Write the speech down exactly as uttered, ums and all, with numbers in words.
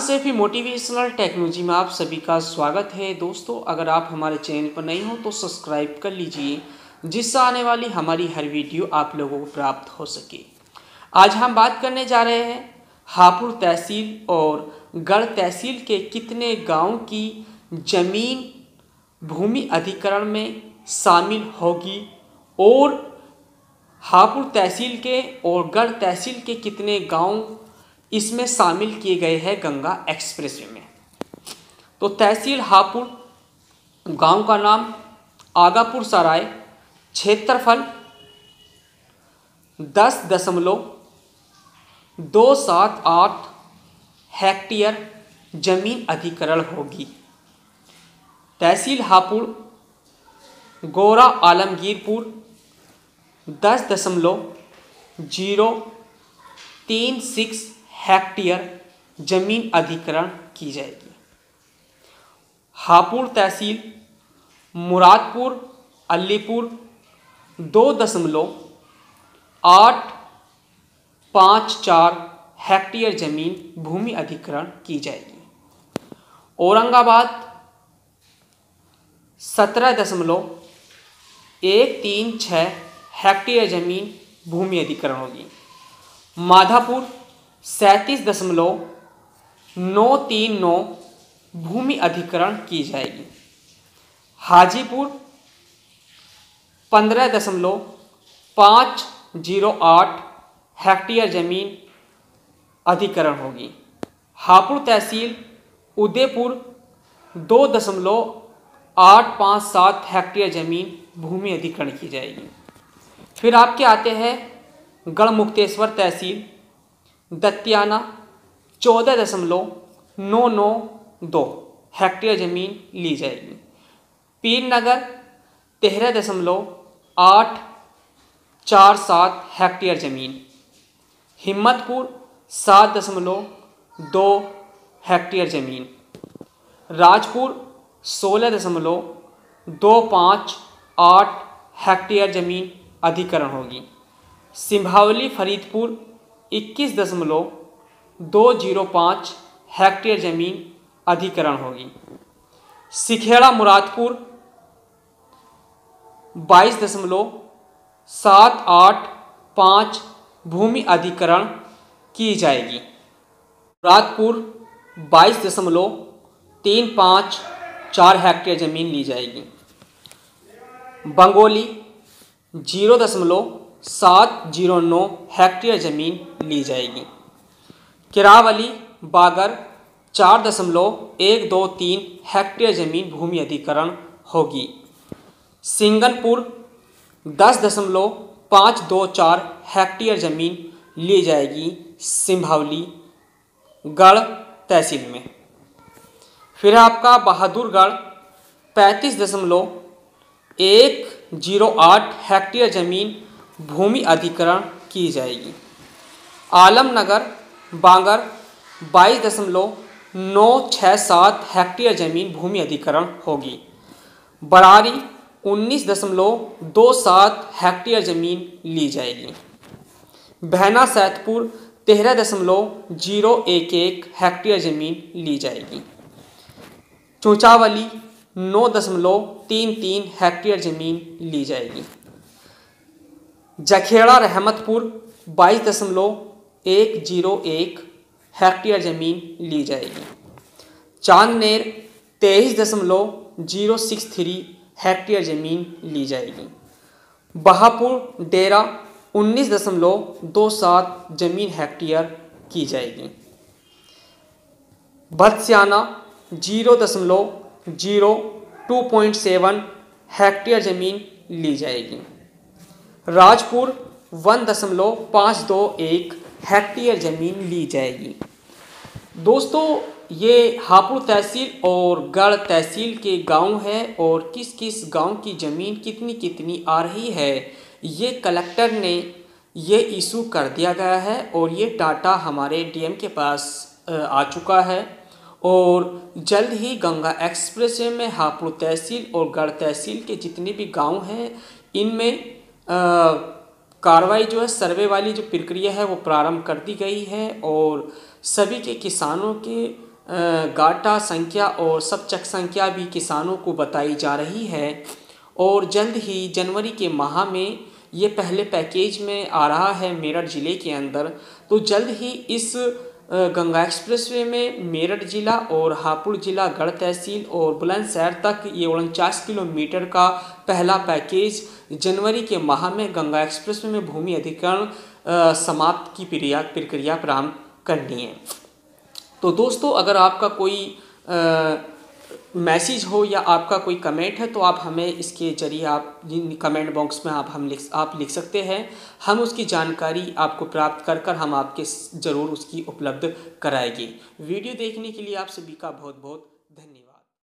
Saifi motivational technology में आप सभी का स्वागत है। दोस्तों, अगर आप हमारे चैनल पर नए हो तो सब्सक्राइब कर लीजिए, जिससे आने वाली हमारी हर वीडियो आप लोगों को प्राप्त हो सके। आज हम बात करने जा रहे हैं हापुड़ तहसील और गढ़ तहसील के कितने गांव की जमीन भूमि अधिग्रहण में शामिल होगी और हापुड़ तहसील के और गढ़ तहसील के कितने गाँव इसमें शामिल किए गए हैं गंगा एक्सप्रेसवे में। तो तहसील हापुड़, गांव का नाम आगापुर सराय, क्षेत्रफल दस दशमलव दो सात आठ हेक्टेयर जमीन अधिग्रहण होगी। तहसील हापुड़, गोरा आलमगीरपुर, दस दशमलव जीरो तीन सिक्स हेक्टेयर जमीन अधिग्रहण की जाएगी। हापुड़ तहसील, मुरादपुर अलीपुर, दो दशमलव आठ पाँच चार हेक्टेयर जमीन भूमि अधिग्रहण की जाएगी। औरंगाबाद, सत्रह दशमलव एक तीन छः हेक्टेयर जमीन भूमि अधिग्रहण होगी। माधापुर, सैंतीस दशमलव नौ तीन नौ भूमि अधिग्रहण की जाएगी। हाजीपुर, पंद्रह दशमलव पाँच जीरो आठ हेक्टेयर जमीन अधिग्रहण होगी। हापुड़ तहसील, उदयपुर, दो दशमलव आठ पाँच सात हेक्टेयर जमीन भूमि अधिग्रहण की जाएगी। फिर आपके आते हैं गढ़मुक्तेश्वर तहसील, दतियाना, चौदह दशमलव नौ नौ दो हेक्टेयर ज़मीन ली जाएगी। पीरनगर, तेरह दशमलव आठ चार सात हेक्टेयर ज़मीन। हिम्मतपुर, सात दशमलव दो हेक्टेयर ज़मीन। राजपुर, सोलह दशमलव दो पाँच आठ हेक्टेयर ज़मीन अधिग्रहण होगी। सिंभावली फरीदपुर, इक्कीस दशमलव दो जीरो पाँच हेक्टेयर ज़मीन अधिग्रहण होगी। सिखेड़ा मुरादपुर, बाईस दशमलव सात आठ पाँच भूमि अधिग्रहण की जाएगी। मुरादपुर, बाईस दशमलव तीन पाँच चार हेक्टेयर ज़मीन ली जाएगी। बंगोली, जीरो दशमलव सात जीरो नौ हेक्टेयर ज़मीन ली जाएगी। किरावली बागर, चार दशमलव एक दो तीन हेक्टेयर ज़मीन भूमि अधिग्रहण होगी। सिंगलपुर, दस दशमलव पाँच दो चार हेक्टेयर ज़मीन ली जाएगी सिंभावली गढ़ तहसील में। फिर आपका बहादुरगढ़, पैंतीस दशमलव एक जीरो आठ हेक्टेयर ज़मीन भूमि अधिग्रहण की जाएगी। आलमनगर बांगर, बाईस दशमलव नौ छः सात हेक्टेयर ज़मीन भूमि अधिग्रहण होगी। बरारी, उन्नीस दशमलव दो सात हेक्टेयर ज़मीन ली जाएगी। बहना सैदपुर, तेरह दशमलव जीरो एक एक हेक्टेयर ज़मीन ली जाएगी। चूचावली, नौ दशमलव तीन तीन हेक्टेयर ज़मीन ली जाएगी। जखेड़ा रहमतपुर, बाईस दशमलव एक जीरो एक हेक्टेयर ज़मीन ली जाएगी। चांदनेर, तेईस दशमलव जीरो सिक्स थ्री हेक्टेयर ज़मीन ली जाएगी। बहापुर डेरा, उन्नीस दशमलव दो सात ज़मीन हेक्टेयर की जाएगी। भर्तियाना, जीरो दशमलव zero two point seven hectare ज़मीन ली जाएगी। राजपुर, वन दशमलव पाँच दो एक हेक्टेयर ज़मीन ली जाएगी। दोस्तों, ये हापुड़ तहसील और गढ़ तहसील के गांव हैं और किस किस गांव की ज़मीन कितनी कितनी आ रही है, ये कलेक्टर ने ये इशू कर दिया गया है और ये डाटा हमारे डीएम के पास आ चुका है और जल्द ही गंगा एक्सप्रेसवे में हापुड़ तहसील और गढ़ तहसील के जितने भी गांव हैं इनमें कार्रवाई जो है सर्वे वाली जो प्रक्रिया है वो प्रारंभ कर दी गई है और सभी के किसानों के गाटा संख्या और सबचक संख्या भी किसानों को बताई जा रही है और जल्द ही जनवरी के माह में ये पहले पैकेज में आ रहा है मेरठ ज़िले के अंदर, तो जल्द ही इस गंगा एक्सप्रेसवे में मेरठ ज़िला और हापुड़ ज़िला गढ़ तहसील और बुलंदशहर तक ये उनचास किलोमीटर का पहला पैकेज जनवरी के माह में गंगा एक्सप्रेसवे में भूमि अधिग्रहण समाप्त की प्रक्रिया प्रक्रिया प्रारंभ करनी है। तो दोस्तों, अगर आपका कोई आ, मैसेज हो या आपका कोई कमेंट है तो आप हमें इसके जरिए आप जिन कमेंट बॉक्स में आप हम लिख आप लिख सकते हैं, हम उसकी जानकारी आपको प्राप्त कर कर हम आपके ज़रूर उसकी उपलब्ध कराएंगे। वीडियो देखने के लिए आप सभी का बहुत बहुत